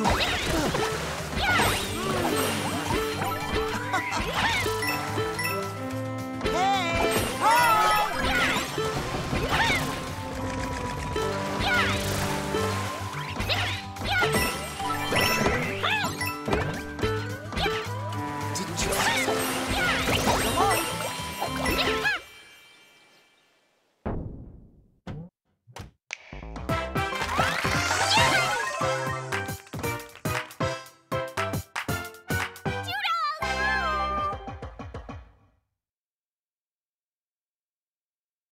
Hey! Ho!